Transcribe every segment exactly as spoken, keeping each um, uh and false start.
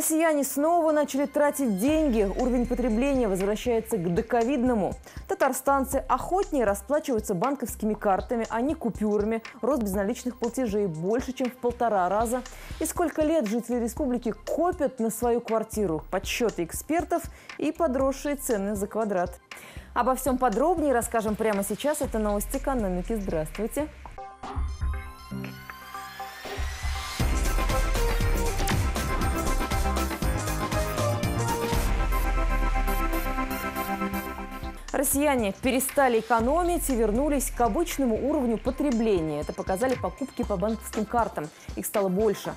Россияне снова начали тратить деньги. Уровень потребления возвращается к доковидному. Татарстанцы охотнее расплачиваются банковскими картами, а не купюрами. Рост безналичных платежей больше, чем в полтора раза. И сколько лет жители республики копят на свою квартиру? Подсчеты экспертов и подросшие цены за квадрат. Обо всем подробнее расскажем прямо сейчас. Это новости экономики. Здравствуйте. Россияне перестали экономить и вернулись к обычному уровню потребления. Это показали покупки по банковским картам. Их стало больше.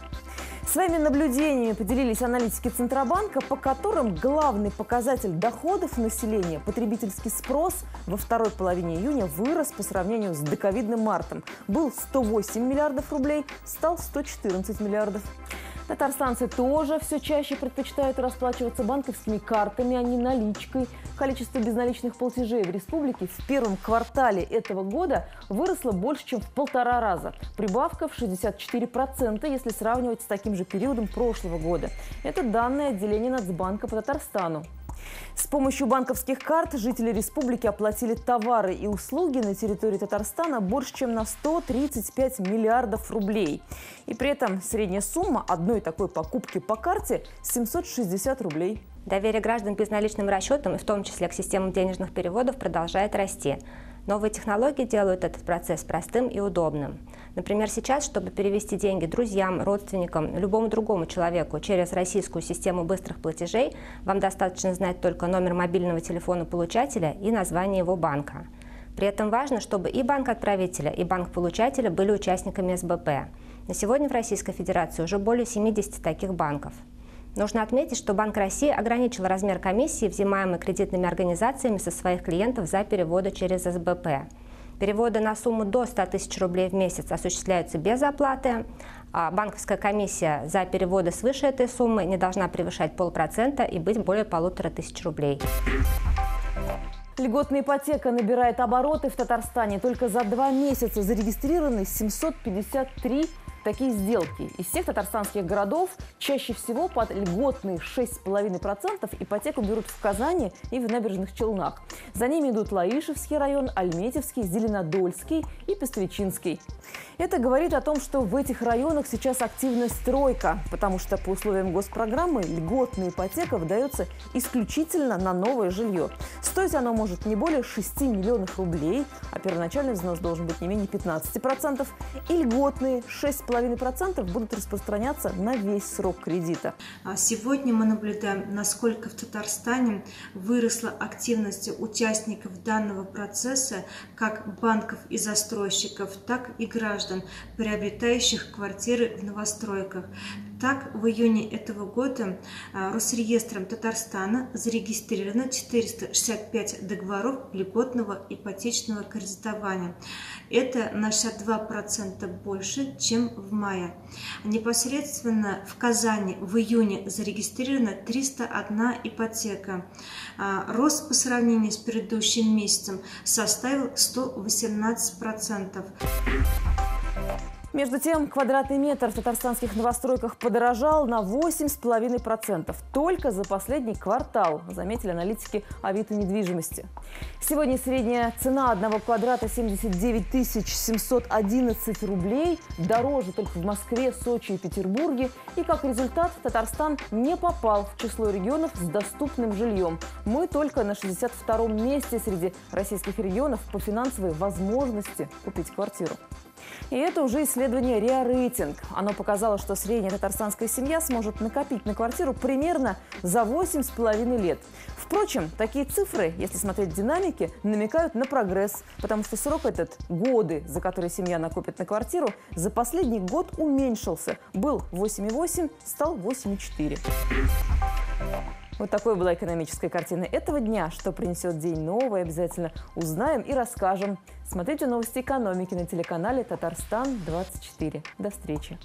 Своими наблюдениями поделились аналитики Центробанка, по которым главный показатель доходов населения, потребительский спрос, во второй половине июня вырос по сравнению с доковидным мартом. Был сто восемь миллиардов рублей, стал сто четырнадцать миллиардов. Татарстанцы тоже все чаще предпочитают расплачиваться банковскими картами, а не наличкой. Количество безналичных платежей в республике в первом квартале этого года выросло больше, чем в полтора раза. Прибавка в шестьдесят четыре процента, если сравнивать с таким же периодом прошлого года. Это данные отделения Нацбанка по Татарстану. С помощью банковских карт жители республики оплатили товары и услуги на территории Татарстана больше, чем на сто тридцать пять миллиардов рублей. И при этом средняя сумма одной такой покупки по карте – семьсот шестьдесят рублей. Доверие граждан к безналичным расчетам, и в том числе к системам денежных переводов, продолжает расти. Новые технологии делают этот процесс простым и удобным. Например, сейчас, чтобы перевести деньги друзьям, родственникам, любому другому человеку через российскую систему быстрых платежей, вам достаточно знать только номер мобильного телефона получателя и название его банка. При этом важно, чтобы и банк отправителя, и банк получателя были участниками эс бэ пэ. На сегодня в Российской Федерации уже более семидесяти таких банков. Нужно отметить, что Банк России ограничил размер комиссии, взимаемой кредитными организациями со своих клиентов за переводы через эс бэ пэ. Переводы на сумму до ста тысяч рублей в месяц осуществляются без оплаты. А банковская комиссия за переводы свыше этой суммы не должна превышать полпроцента и быть более полутора тысяч рублей. Льготная ипотека набирает обороты в Татарстане. Только за два месяца зарегистрированы семьсот пятьдесят три такие сделки. Из всех татарстанских городов чаще всего под льготные шесть и пять десятых процента ипотеку берут в Казани и в Набережных Челнах. За ними идут Лаишевский район, Альметьевский, Зеленодольский и Пестричинский. Это говорит о том, что в этих районах сейчас активна стройка, потому что по условиям госпрограммы льготная ипотека выдается исключительно на новое жилье. Стоить оно может не более шести миллионов рублей, а первоначальный взнос должен быть не менее пятнадцати процентов, и льготные шесть и пять десятых процента будут распространяться на весь срок кредита. Сегодня мы наблюдаем, насколько в Татарстане выросла активность участников данного процесса, как банков и застройщиков, так и граждан, приобретающих квартиры в новостройках. Так, в июне этого года Росреестром Татарстана зарегистрировано четыреста шестьдесят пять договоров льготного ипотечного кредитования. Это на шестьдесят два процента больше, чем в мае. Непосредственно в Казани в июне зарегистрировано триста одна ипотека. Рост по сравнению с предыдущим месяцем составил сто восемнадцать процентов. Между тем, квадратный метр в татарстанских новостройках подорожал на восемь и пять десятых процента только за последний квартал, заметили аналитики Авито недвижимости. Сегодня средняя цена одного квадрата семьдесят девять тысяч семьсот одиннадцать рублей, дороже только в Москве, Сочи и Петербурге. И как результат, Татарстан не попал в число регионов с доступным жильем. Мы только на шестьдесят втором месте среди российских регионов по финансовой возможности купить квартиру. И это уже исследование РИА-рейтинг. Оно показало, что средняя татарстанская семья сможет накопить на квартиру примерно за восемь с половиной лет. Впрочем, такие цифры, если смотреть динамики, намекают на прогресс, потому что срок этот, годы, за которые семья накопит на квартиру, за последний год уменьшился. Был восемь и восемь, стал восемь и четыре. Вот такой была экономическая картина этого дня. Что принесет день новый, обязательно узнаем и расскажем. Смотрите новости экономики на телеканале Татарстан двадцать четыре. До встречи!